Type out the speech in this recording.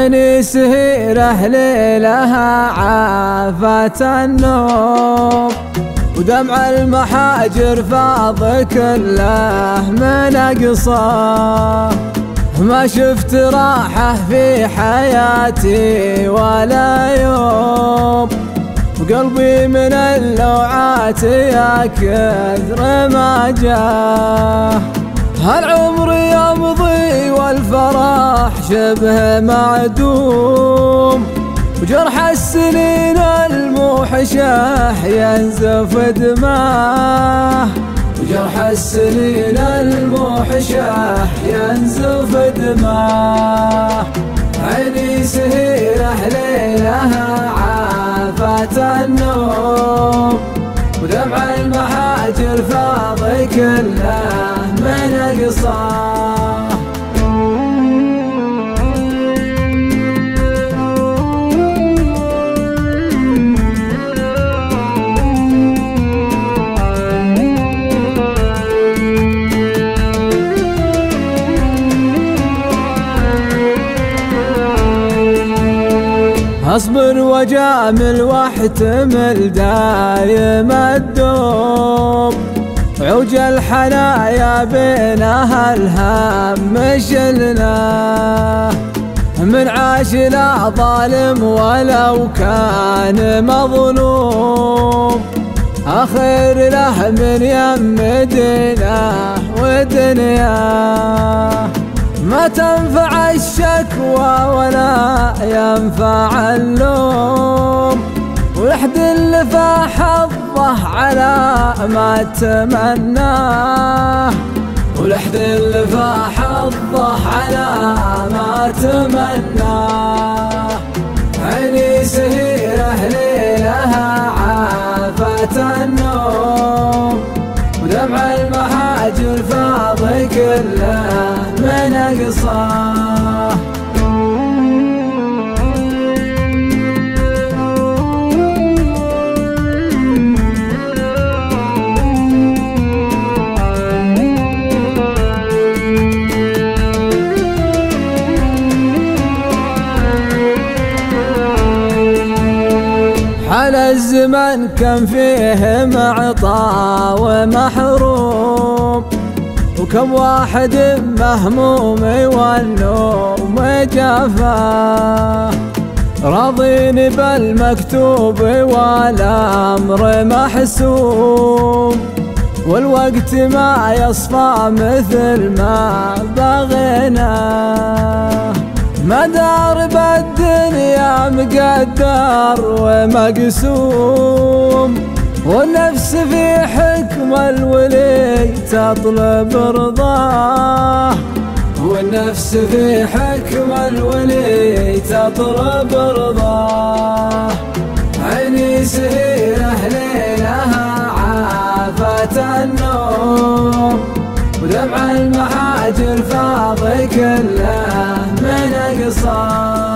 يعني سهيره ليلها عافت النوم، ودمع المحاجر فاض كله من أقصاه. ما شفت راحه في حياتي ولا يوم، وقلبي من اللوعات يا كثر ما جاه. هل عمري يمضي والفرح شبه معدوم، وجرح السنين الموحشه ينزف دماه، وجرح السنين الموحشه ينزف دماه. عيني سهيره ليلها عافت النوم، ودمع المحاجر فاضي كله من أقصاه. أصبر وجامل واحتمل دايم الدوم، عوج الحنايا بين الهم شلناه. من عاش لا ظالم ولو كان مظلوم، أخير له من يم دينه ودنياه. ما تنفع الشكوى ولا ينفع اللوم، ويحدل اللي فاح الضه على ما تمناه، ويحدل اللي فاح الضه على ما تمناه. عيني سهيره ليلها عافت النوم، ودمع المحاجر فاضي كله من أقصاه. حلا الزمن كم فيه معطى ومحروم، وكم واحد مهموم والنوم جفاه. راضين بالمكتوب والأمر محسوم، والوقت ما يصفى مثل ما بغيناه. مدارب الدنيا مقدر ومقسوم، والنفس في حكم الولي تطلب رضاه، والنفس في حكم الولي تطلب رضاه. عيني سهيره ليلها عافت النوم، ودمع المحاجر فاضي كله من أقصاه.